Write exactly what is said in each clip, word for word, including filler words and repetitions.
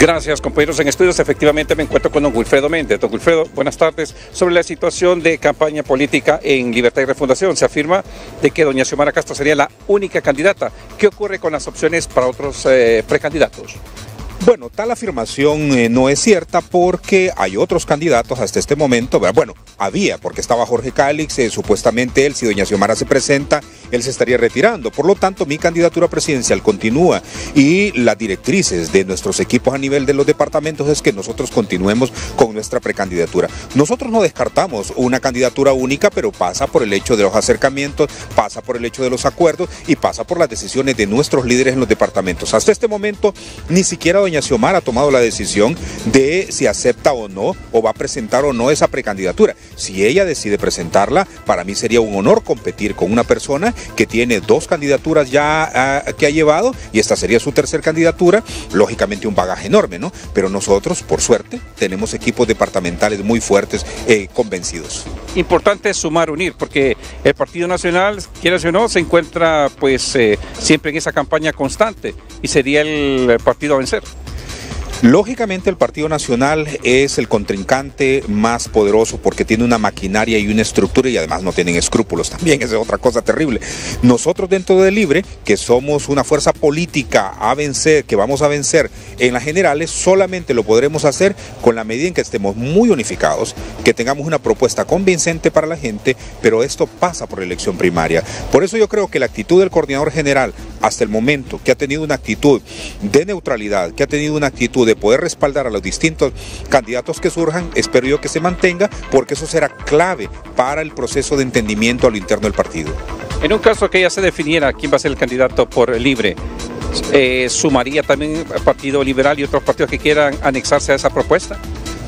Gracias, compañeros en estudios. Efectivamente me encuentro con don Wilfredo Méndez. Don Wilfredo, buenas tardes. Sobre la situación de campaña política en Libertad y Refundación, se afirma de que doña Xiomara Castro sería la única candidata. ¿Qué ocurre con las opciones para otros eh, precandidatos? Bueno, tal afirmación eh, no es cierta porque hay otros candidatos hasta este momento. Bueno, había, porque estaba Jorge Cálix, eh, supuestamente él, si doña Xiomara se presenta, él se estaría retirando. Por lo tanto, mi candidatura presidencial continúa y las directrices de nuestros equipos a nivel de los departamentos es que nosotros continuemos con nuestra precandidatura. Nosotros no descartamos una candidatura única, pero pasa por el hecho de los acercamientos, pasa por el hecho de los acuerdos y pasa por las decisiones de nuestros líderes en los departamentos. Hasta este momento, ni siquiera doña Doña Xiomara ha tomado la decisión de si acepta o no, o va a presentar o no esa precandidatura. Si ella decide presentarla, para mí sería un honor competir con una persona que tiene dos candidaturas ya uh, que ha llevado, y esta sería su tercer candidatura, lógicamente un bagaje enorme, ¿no? Pero nosotros, por suerte, tenemos equipos departamentales muy fuertes, eh, convencidos. Importante sumar, unir, porque el Partido Nacional, quieras o no, se encuentra pues eh, siempre en esa campaña constante, y sería el partido a vencer. Lógicamente el Partido Nacional es el contrincante más poderoso porque tiene una maquinaria y una estructura, y además no tienen escrúpulos, también es otra cosa terrible. Nosotros dentro de Libre, que somos una fuerza política a vencer, que vamos a vencer en las generales, solamente lo podremos hacer con la medida en que estemos muy unificados, que tengamos una propuesta convincente para la gente, pero esto pasa por elección primaria. Por eso yo creo que la actitud del coordinador general hasta el momento, que ha tenido una actitud de neutralidad, que ha tenido una actitud de de poder respaldar a los distintos candidatos que surjan, espero yo que se mantenga, porque eso será clave para el proceso de entendimiento a lo interno del partido. En un caso que ya se definiera quién va a ser el candidato por Libre, eh, ¿sumaría también el Partido Liberal y otros partidos que quieran anexarse a esa propuesta?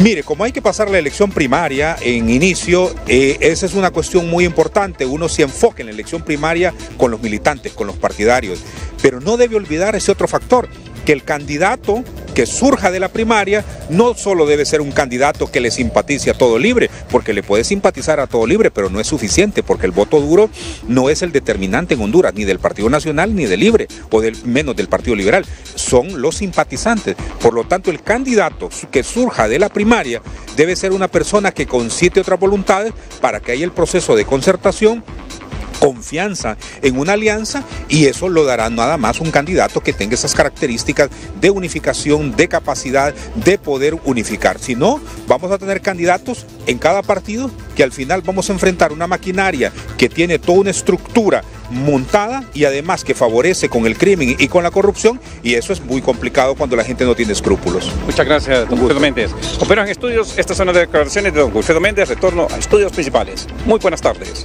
Mire, como hay que pasar la elección primaria en inicio, eh, esa es una cuestión muy importante. Uno se enfoca en la elección primaria con los militantes, con los partidarios, pero no debe olvidar ese otro factor, que el candidato que surja de la primaria no solo debe ser un candidato que le simpatice a todo Libre, porque le puede simpatizar a todo Libre, pero no es suficiente, porque el voto duro no es el determinante en Honduras, ni del Partido Nacional, ni de Libre, o del, menos del Partido Liberal, son los simpatizantes. Por lo tanto, el candidato que surja de la primaria debe ser una persona que concite otras voluntades para que haya el proceso de concertación, confianza en una alianza, y eso lo dará nada más un candidato que tenga esas características de unificación, de capacidad de poder unificar. Si no, vamos a tener candidatos en cada partido que al final vamos a enfrentar una maquinaria que tiene toda una estructura montada y además que favorece con el crimen y con la corrupción, y eso es muy complicado cuando la gente no tiene escrúpulos. Muchas gracias, don Wilfredo Méndez. Operan estudios, estas son las declaraciones de don Wilfredo Méndez, retorno a estudios principales. Muy buenas tardes.